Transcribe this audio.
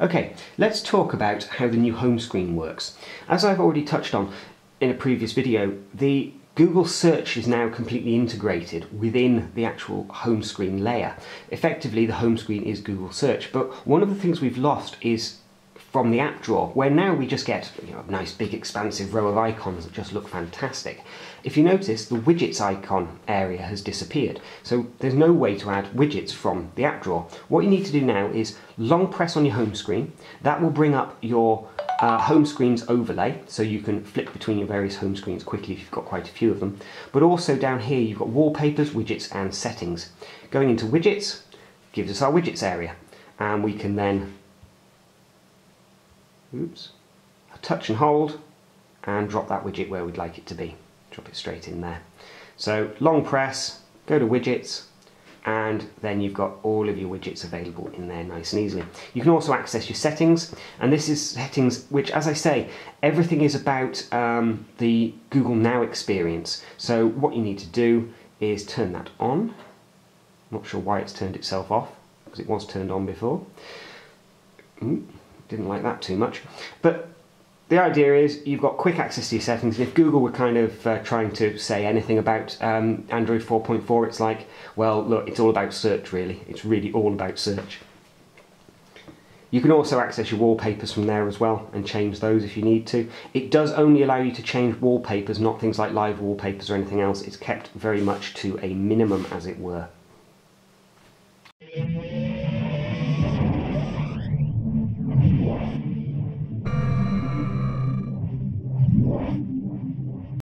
Okay, let's talk about how the new home screen works. As I've already touched on in a previous video, the Google search is now completely integrated within the actual home screen layer. Effectively, the home screen is Google search, but one of the things we've lost is from the app drawer, where now we just get a nice big expansive row of icons that just look fantastic. If you notice, the widgets icon area has disappeared, so there's no way to add widgets from the app drawer. What you need to do now is long press on your home screen. That will bring up your home screens overlay, so you can flip between your various home screens quickly if you've got quite a few of them. But also down here you've got wallpapers, widgets and settings. Going into widgets gives us our widgets area, and we can then touch and hold and drop that widget where we'd like it to be. Drop it straight in there. So long press, go to widgets, and then you've got all of your widgets available in there nice and easily. You can also access your settings, and this is settings which, as I say, everything is about the Google Now experience. So what you need to do is turn that on. I'm not sure why it's turned itself off, because it was turned on before. Didn't like that too much, but the idea is you've got quick access to your settings. If Google were kind of trying to say anything about Android 4.4, it's like, well, look, it's all about search really. It's really all about search. You can also access your wallpapers from there as well and change those if you need to. It does only allow you to change wallpapers, not things like live wallpapers or anything else. It's kept very much to a minimum, as it were.